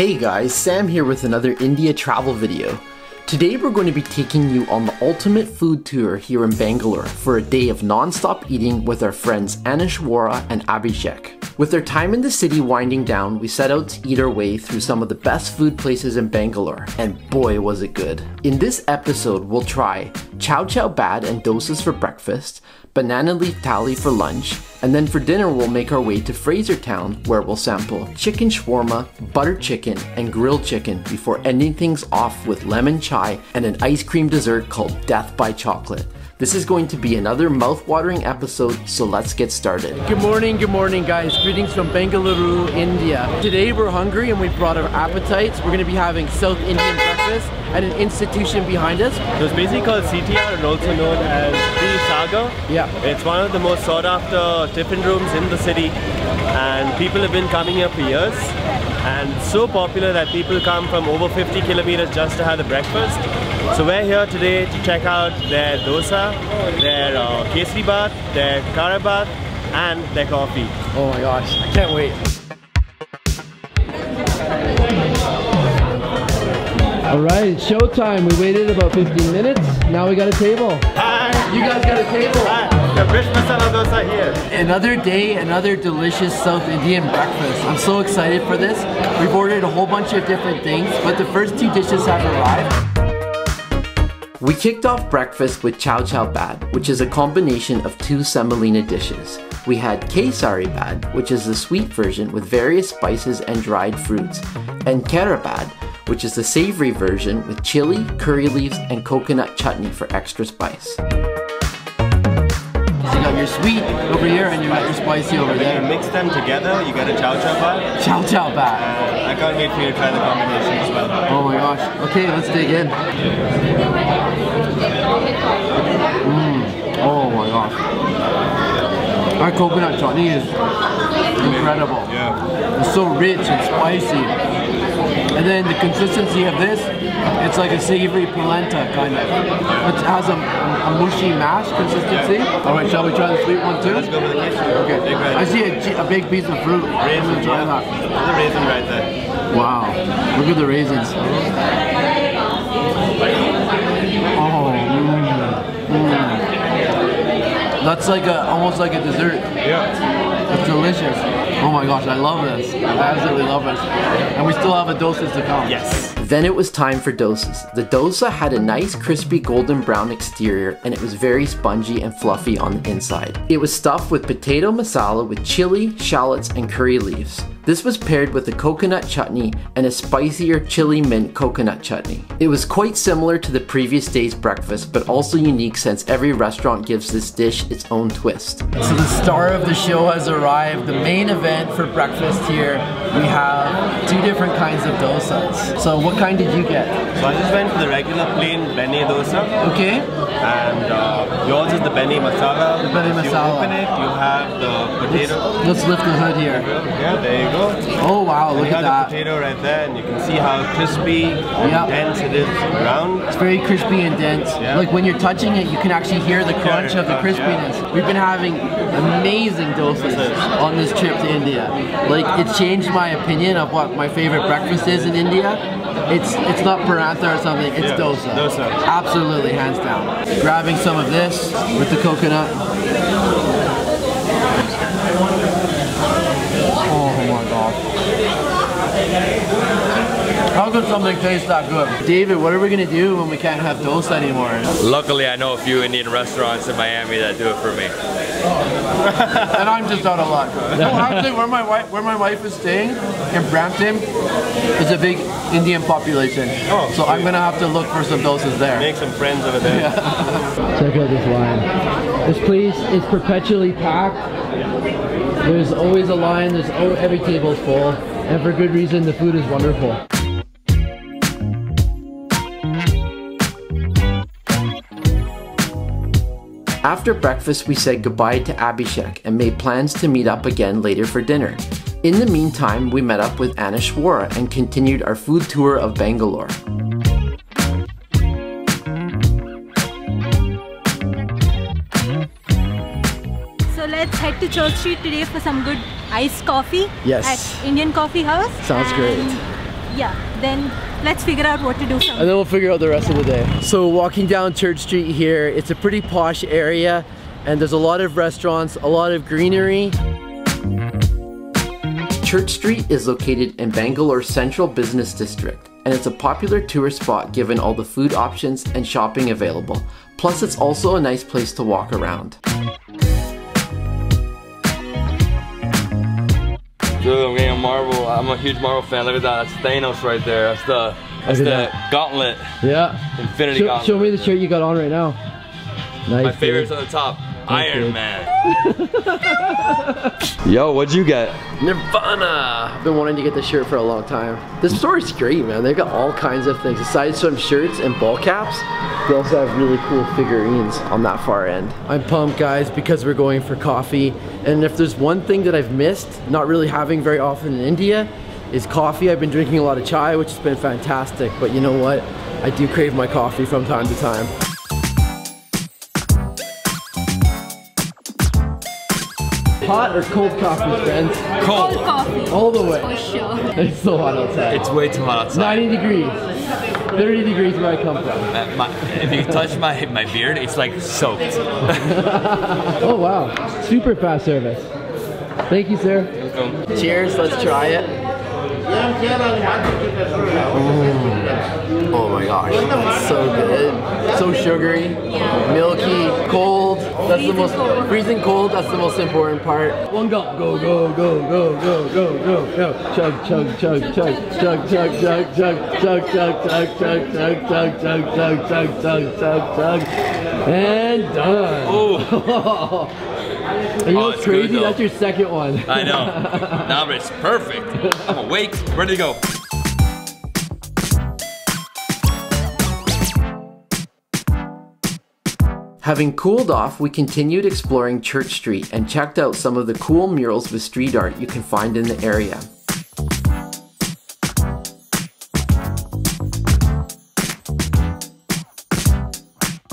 Hey guys, Sam here with another India travel video. Today we're going to be taking you on the ultimate food tour here in Bengaluru for a day of non-stop eating with our friends Anashwara and Abhishek. With our time in the city winding down, we set out to eat our way through some of the best food places in Bengaluru, and boy was it good. In this episode, we'll try chow chow bad and dosas for breakfast, banana leaf thali for lunch, and then for dinner we'll make our way to Frazer Town where we'll sample chicken shawarma, butter chicken, and grilled chicken before ending things off with lemon chai and an ice cream dessert called Death by Chocolate. This is going to be another mouth-watering episode, so let's get started. Good morning guys. Greetings from Bengaluru, India. Today we're hungry and we brought our appetites. We're gonna be having South Indian breakfast at an institution behind us. It was basically called CTR and also known as Shri Sagar. Yeah. It's one of the most sought after tiffin rooms in the city and people have been coming here for years and it's so popular that people come from over 50 kilometers just to have the breakfast. So we're here today to check out their dosa, their kesari bath, their kara bath and their coffee. Oh my gosh, I can't wait. Alright, it's showtime. We waited about 15 minutes. Now we got a table. Hi! You guys got a table. Hi! The rich masala dosa here. Another day, another delicious South Indian breakfast. I'm so excited for this. We've ordered a whole bunch of different things, but the first two dishes have arrived. We kicked off breakfast with chow chow bad, which is a combination of two semolina dishes. We had kesari bad, which is the sweet version with various spices and dried fruits, and kara bad, which is the savory version with chili, curry leaves, and coconut chutney for extra spice. So you got your sweet over here and you got your spicy over there. When you mix them together, you get a chow chow bad. Chow chow bad. I can't wait for you to try the combination as well. Oh my gosh. Okay, let's dig in. Oh my gosh. Our coconut chutney is incredible. Yeah. It's so rich and spicy. And then the consistency of this, it's like a savory polenta kind of. It has a mushy mash consistency. Yeah. Alright, shall we try the sweet one too? Let's go for the queso. Okay. Right. I see a big piece of fruit. Raisin, yeah. Try that. There's a raisin right there. Wow. Look at the raisins. Oh. Mm. That's like almost like a dessert. Yeah. It's delicious. Oh my gosh, I love this. I absolutely love this. And we still have a dosas to come. Yes. Then it was time for dosas. The dosa had a nice crispy golden brown exterior and it was very spongy and fluffy on the inside. It was stuffed with potato masala with chili, shallots, and curry leaves. This was paired with a coconut chutney and a spicier chili mint coconut chutney. It was quite similar to the previous day's breakfast, but also unique since every restaurant gives this dish its own twist. So the star of the show has arrived. The main event for breakfast here, we have two different kinds of dosas. So what kind did you get? So I just went for the regular plain bene dosa. Okay. And yours is the bene masala. The bene masala. You open it, you have the potato. Let's lift the hood here. Yeah, there you go. Oh wow, look at that. You have the potato right there and you can see how crispy and dense it is around. It's very crispy and dense. Yeah. Like when you're touching it, you can actually hear the crunch of the crispiness. Yeah. We've been having amazing dosas on this trip to India. Like it's changed my opinion of what my favorite breakfast is in India. It's not paratha or something, it's dosa. Dosa. Absolutely, hands down. Grabbing some of this with the coconut. How could something taste that good? David, what are we gonna do when we can't have dosa anymore? Luckily, I know a few Indian restaurants in Miami that do it for me. Oh. And I'm just out of luck. No, actually, where my wife is staying in Brampton is a big Indian population. Oh, so sweet. I'm gonna have to look for some dosas there. Make some friends over there. Yeah. Check out this line. This place is perpetually packed. There's always a line. There's every table's full, and for good reason. The food is wonderful. After breakfast, we said goodbye to Abhishek and made plans to meet up again later for dinner. In the meantime, we met up with Anashwara and continued our food tour of Bengaluru. So let's head to Church Street today for some good iced coffee at Indian Coffee House. Sounds great. yeah, then let's figure out what to do something. And then we'll figure out the rest of the day. So walking down Church Street here, it's a pretty posh area and there's a lot of restaurants, a lot of greenery. Church Street is located in Bangalore's central business district, and it's a popular tourist spot given all the food options and shopping available. Plus, it's also a nice place to walk around. Dude, I'm getting a marble. I'm a huge Marvel fan. Look at that. That's Thanos right there. That's the, that's the gauntlet. Yeah. Infinity gauntlet. Show me the shirt you got on right now. Nice. My favorite's on the top. Iron Man. Yo, what'd you get? Nirvana. I've been wanting to get this shirt for a long time. This store's great, man. They've got all kinds of things. Besides some shirts and ball caps, they also have really cool figurines on that far end. I'm pumped, guys, because we're going for coffee. And if there's one thing that I've missed, not really having very often in India, is coffee. I've been drinking a lot of chai, which has been fantastic. But you know what? I do crave my coffee from time to time. Hot or cold coffee, friends? Cold. Cold coffee. All the way. For sure. It's so hot outside. It's way too hot outside. 90 degrees. 30 degrees where I come from. If you touch my beard, it's like soaked. Oh wow. Super fast service. Thank you, sir. Cheers, let's try it. Oh my gosh. It's so good. So sugary, milky, cold. That's the most freezing cold. That's the most important part. One go, go, go, go, go, go, go, go, go. Chug, chug, chug, chug, chug, chug, chug, chug, chug, chug, chug, chug, chug, chug, chug, chug, chug, chug, chug, and done. Oh, you know what's crazy? That's your second one. I know. Now it's perfect. I'm awake, ready to go. Having cooled off, we continued exploring Church Street and checked out some of the cool murals with street art you can find in the area.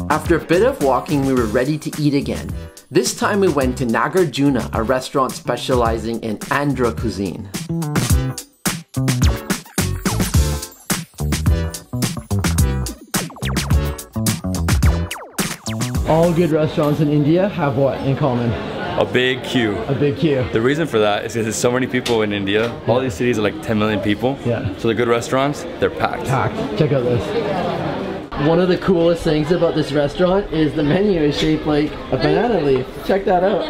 After a bit of walking, we were ready to eat again. This time we went to Nagarjuna, a restaurant specializing in Andhra cuisine. All good restaurants in India have what in common? A big queue. A big queue. The reason for that is because there's so many people in India. Yeah. All these cities are like 10 million people. Yeah. So the good restaurants, they're packed. Packed. Check out this. One of the coolest things about this restaurant is the menu is shaped like a banana leaf. Check that out.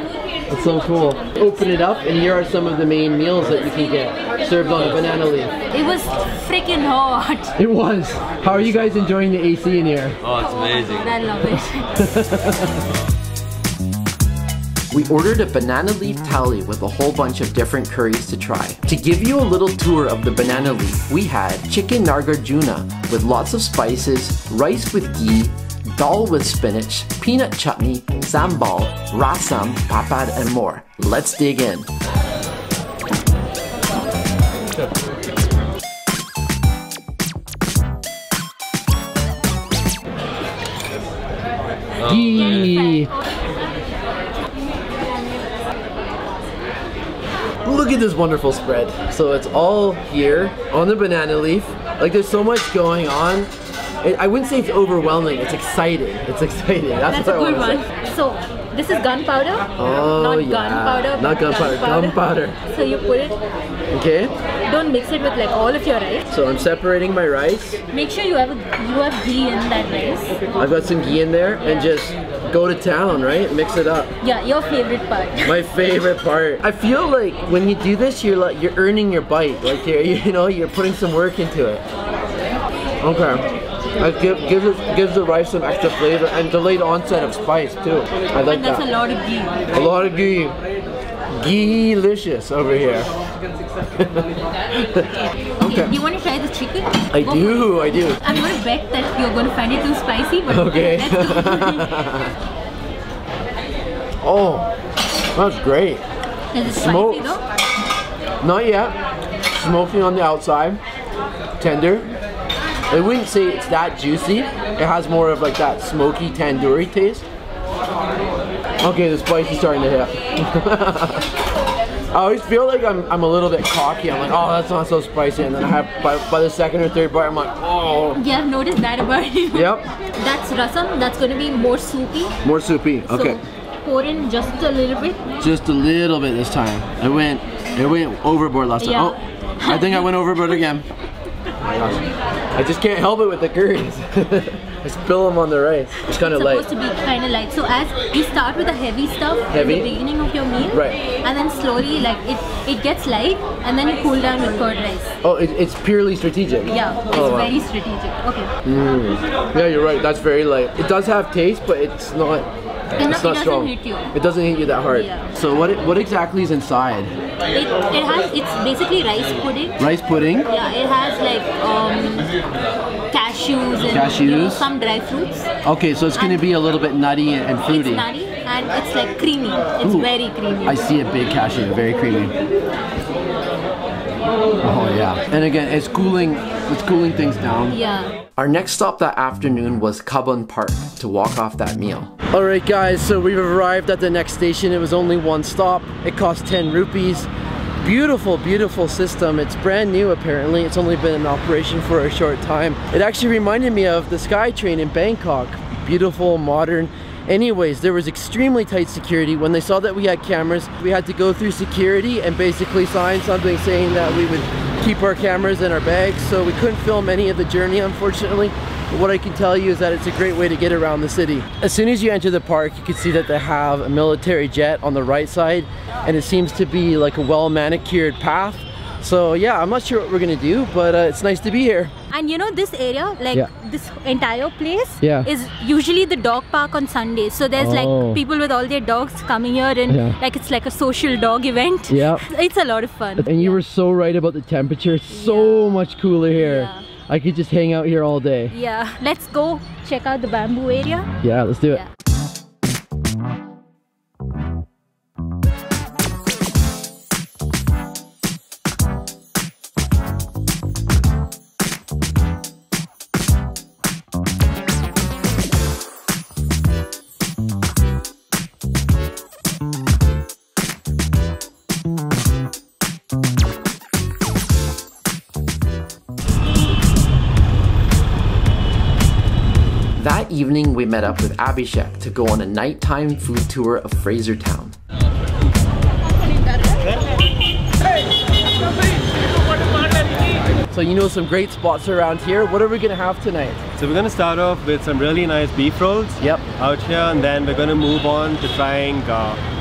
It's so cool. Open it up and here are some of the main meals that you can get served on a banana leaf. It was freaking hot. It was. How are you guys enjoying the AC in here? Oh, it's amazing. I love it. We ordered a banana leaf thali with a whole bunch of different curries to try. To give you a little tour of the banana leaf, we had chicken Nagarjuna with lots of spices, rice with ghee, dal with spinach, peanut chutney, sambal, rasam, papad, and more. Let's dig in. Look at this wonderful spread. So it's all here on the banana leaf. Like there's so much going on. I wouldn't say it's overwhelming, it's exciting. It's exciting. That's a good one. So, this is gunpowder. Oh, not gunpowder. Not gunpowder, gunpowder. So, you put it. Okay. Don't mix it with like all of your rice. So, I'm separating my rice. Make sure you have ghee in that rice. I've got some ghee in there and just go to town, right? Mix it up. Yeah, your favorite part. My favorite part. I feel like when you do this, you're earning your bite. Like, you're putting some work into it. Okay. It gives the rice some extra flavor and delayed onset of spice too. I like that. That's a lot of ghee. A lot of ghee. Ghee-licious over here. Okay. Do you want to try the chicken? I do. I'm going to bet that you're going to find it too spicy, but okay. Let's do it. Oh, that's great. Is it smoked? Spicy though? Not yet. Smoky on the outside. Tender. I wouldn't say it's that juicy. It has more of like that smoky tandoori taste. Okay, the spice is starting to hit. I always feel like I'm a little bit cocky. I'm like, oh, that's not so spicy, and then I have by the second or third bite, I'm like, oh. Yeah, I've noticed that about you. Yep. That's rasam. That's going to be more soupy. More soupy. Okay. So pour in just a little bit. Just a little bit this time. I went overboard last time. Oh, I think I went overboard again. Oh my gosh. I just can't help it with the curries. I spill them on the rice. It's kind of light. It's supposed to be kind of light. So as you start with the heavy stuff at the beginning of your meal, right, and then slowly, like it gets light, and then you cool down with curd rice. Oh, it's purely strategic. Yeah, it's very strategic. Okay. Yeah, you're right. That's very light. It does have taste, but it's not. It's not strong. Hit you. It doesn't hit you that hard. Yeah. So what exactly is inside? It's basically rice pudding. Rice pudding? Yeah, it has like cashews and you know, some dry fruits. Okay, so it's going to be a little bit nutty and fruity. It's nutty and it's like creamy. It's very creamy. I see a big cashew, very creamy. Oh yeah. And again, it's cooling things down. Yeah. Our next stop that afternoon was Cubbon Park to walk off that meal. Alright guys, so we've arrived at the next station. It was only one stop. It cost 10 rupees. Beautiful, beautiful system. It's brand new apparently. It's only been in operation for a short time. It actually reminded me of the SkyTrain in Bangkok. Beautiful, modern. Anyways, there was extremely tight security. When they saw that we had cameras, we had to go through security and basically sign something saying that we would keep our cameras in our bags, so we couldn't film any of the journey, unfortunately. But what I can tell you is that it's a great way to get around the city. As soon as you enter the park, you can see that they have a military jet on the right side, and it seems to be like a well manicured path. So yeah, I'm not sure what we're gonna do, but it's nice to be here. And you know this area, like this entire place is usually the dog park on Sundays. So there's like people with all their dogs coming here and like it's like a social dog event. Yeah. It's a lot of fun. And you were so right about the temperature. It's so much cooler here. Yeah. I could just hang out here all day. Yeah. Let's go check out the bamboo area. Yeah, let's do it. Yeah. That evening, we met up with Abhishek to go on a nighttime food tour of Frazer Town. So you know some great spots around here. What are we gonna have tonight? So we're gonna start off with some really nice beef rolls out here, and then we're gonna move on to trying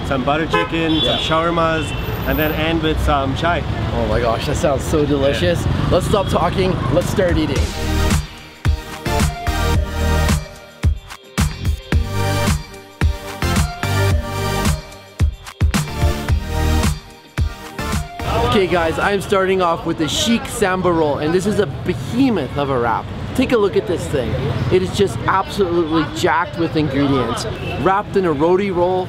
some butter chicken, some shawarmas, and then end with some chai. Oh my gosh, that sounds so delicious. Yeah. Let's stop talking, let's start eating. Okay guys, I'm starting off with the chic sambar roll, and this is a behemoth of a wrap. Take a look at this thing. It is just absolutely jacked with ingredients. Wrapped in a roti roll.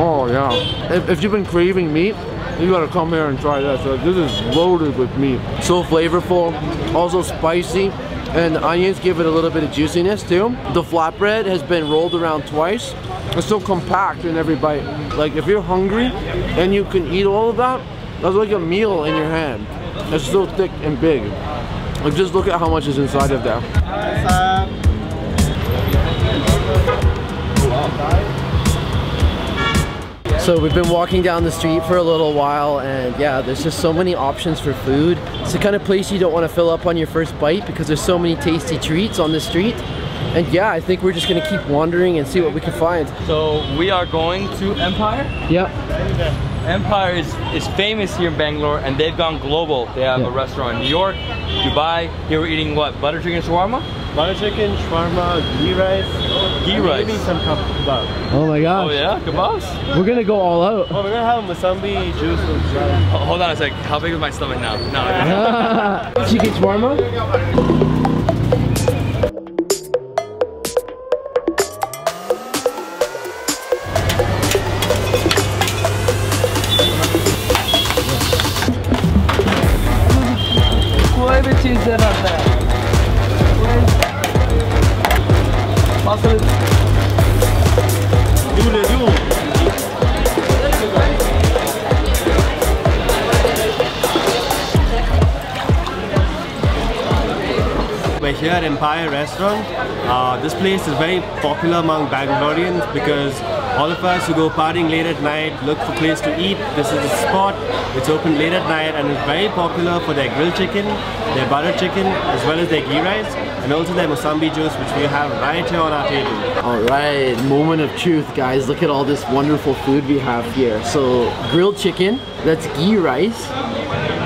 Oh yeah. If you've been craving meat, you gotta come here and try this. This is loaded with meat. So flavorful, also spicy, and the onions give it a little bit of juiciness too. The flatbread has been rolled around twice. It's so compact in every bite. Like if you're hungry and you can eat all of that, that's like a meal in your hand. It's so thick and big. Like just look at how much is inside of that. So we've been walking down the street for a little while, and yeah, there's just so many options for food. It's the kind of place you don't want to fill up on your first bite because there's so many tasty treats on the street. And yeah, I think we're just gonna keep wandering and see what we can find. So we are going to Empire. Yep. Empire is famous here in Bangalore, and they've gone global. They have a restaurant in New York, Dubai. Here we're eating what? Butter chicken shawarma? Butter chicken, shawarma, ghee rice. Ghee rice. Maybe some kebab. Oh my gosh. Oh yeah, kebabs? Yeah. We're gonna go all out. Oh, we're gonna have wasabi juice. Hold on a sec. How big is my stomach now? No. Chicken shawarma? Do here at Empire restaurant. This place is very popular among Bangaloreans because all of us who go partying late at night look for a place to eat. This is the spot. It's open late at night and it's very popular for their grilled chicken, their butter chicken, as well as their ghee rice, and also their mosambi juice, which we have right here on our table. Alright, moment of truth guys, look at all this wonderful food we have here. So grilled chicken, that's ghee rice,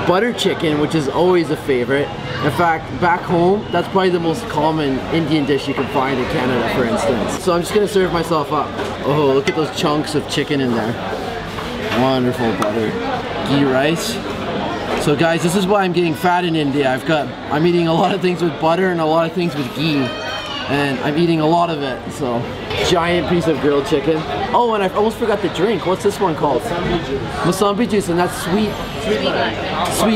butter chicken, which is always a favorite. In fact, back home, that's probably the most common Indian dish you can find in Canada, for instance. So I'm just gonna serve myself up. Oh, look at those chunks of chicken in there. Wonderful butter. Ghee rice. So guys, this is why I'm getting fat in India. I'm eating a lot of things with butter and a lot of things with ghee. And I'm eating a lot of it, so. Giant piece of grilled chicken. Oh, and I almost forgot the drink. What's this one called? Mosambi juice. Mosambi juice, and that's sweet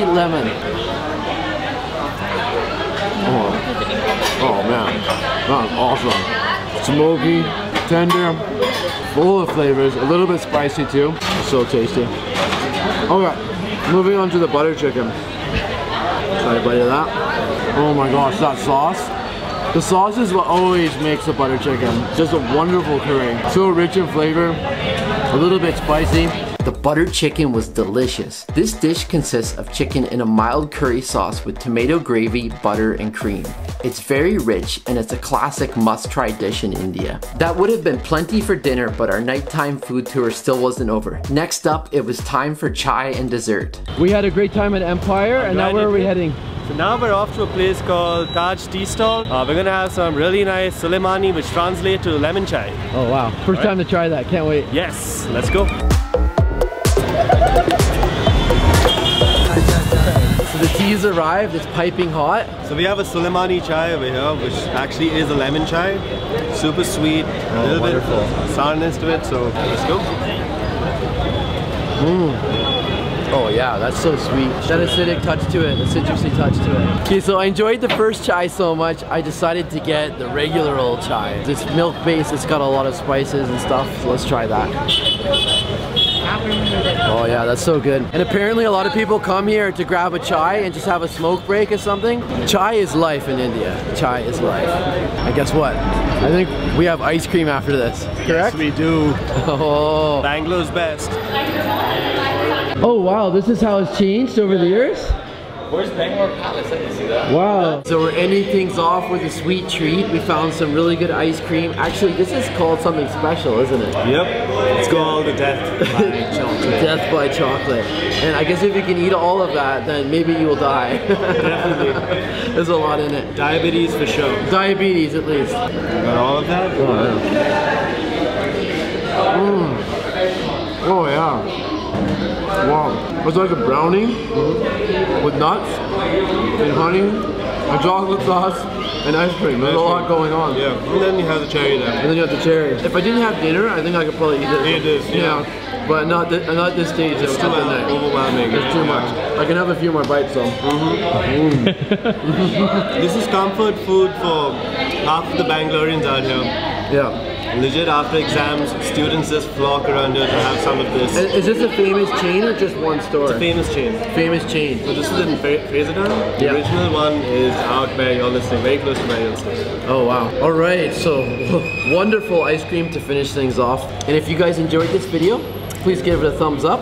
lemon. Oh man, that's awesome. Smoky, tender, full of flavors, a little bit spicy too. So tasty. Okay, moving on to the butter chicken. Try a bite of that. Oh my gosh, that sauce. The sauce is what always makes the butter chicken. Just a wonderful curry. So rich in flavor, a little bit spicy. The butter chicken was delicious. This dish consists of chicken in a mild curry sauce with tomato gravy, butter, and cream. It's very rich and it's a classic must-try dish in India. That would have been plenty for dinner, but our nighttime food tour still wasn't over. Next up, it was time for chai and dessert. We had a great time at Empire, and now where are we heading? So now we're off to a place called Taj Tea Stall. We're gonna have some really nice Soleimani, which translates to lemon chai. Oh wow, first time to try that, can't wait. Yes, let's go. So the tea's arrived, it's piping hot. So we have a Soleimani chai over here, which actually is a lemon chai. Super sweet, a little bit of sourness to it, so let's go. Oh yeah, that's so sweet. That acidic touch to it, the citrusy touch to it. Okay, so I enjoyed the first chai so much, I decided to get the regular old chai. It's milk-based, it's got a lot of spices and stuff, so let's try that. Oh yeah, that's so good. And apparently a lot of people come here to grab a chai and just have a smoke break or something. Chai is life in India. Chai is life. And guess what? I think we have ice cream after this, correct? Yes, we do. Oh. Bangalore's best. Oh wow, this is how it's changed over the years? Where's Bangalore Palace? I can see that. Wow. So we're ending things off with a sweet treat. We found some really good ice cream. Actually, this is called something special, isn't it? Yep. It's called the Death by Chocolate. Death by Chocolate. And I guess if you can eat all of that, then maybe you will die. Definitely. There's a lot in it. Diabetes for sure. Diabetes, at least. Got all of that? Oh, yeah. Mm. Oh, yeah. Wow, it's like a brownie with nuts and honey, a chocolate sauce, and ice cream. There's a lot going on. Yeah, and then you have the cherry there. And then you have the cherry. If I didn't have dinner, I think I could probably eat it. Eat this, yeah. But not this stage. It's too overwhelming. It's too much. I can have a few more bites though. This is comfort food for half the Bangaloreans out here. Yeah. Legit, after exams, students just flock around here to have some of this. Is this a famous chain or just one store? It's a famous chain. Famous chain. So this is in Frazer Town. The original one is out by your listening, very close to my listening. Oh wow. Alright, so wonderful ice cream to finish things off. And if you guys enjoyed this video, please give it a thumbs up.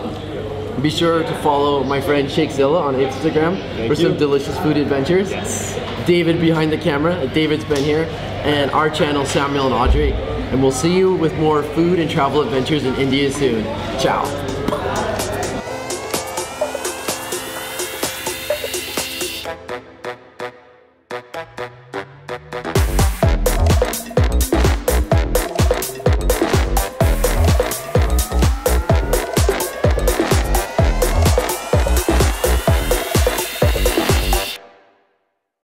Be sure to follow my friend Shakezilla on Instagram for some delicious food adventures. Yes. David behind the camera, David's been here, and our channel Samuel and Audrey. And we'll see you with more food and travel adventures in India soon. Ciao.